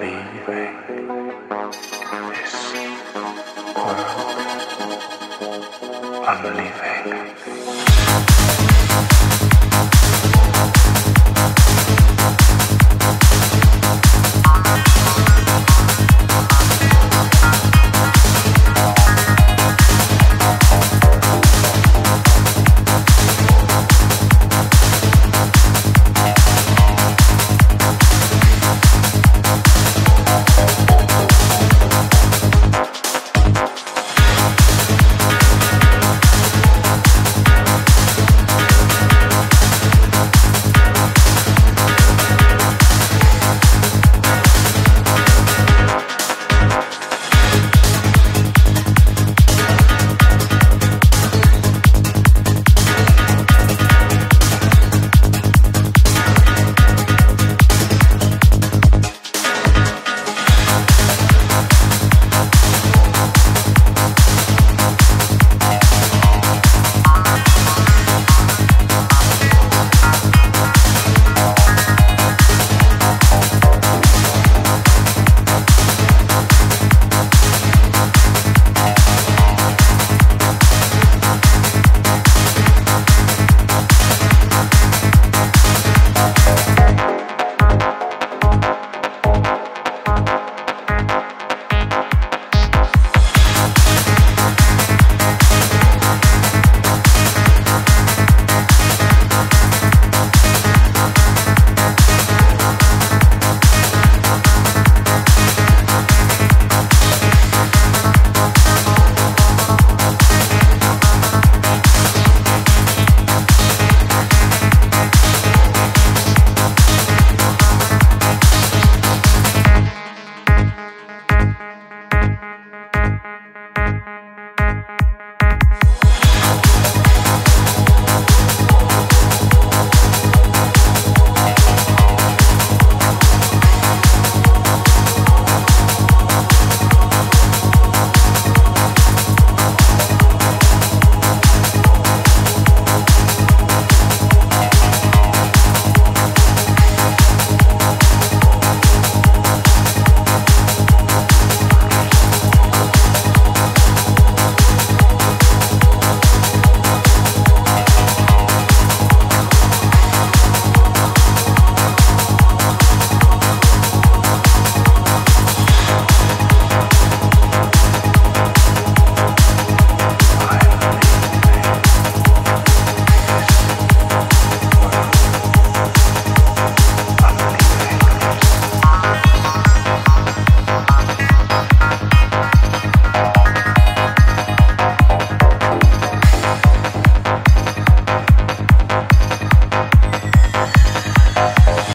leaving this world. I'm leaving.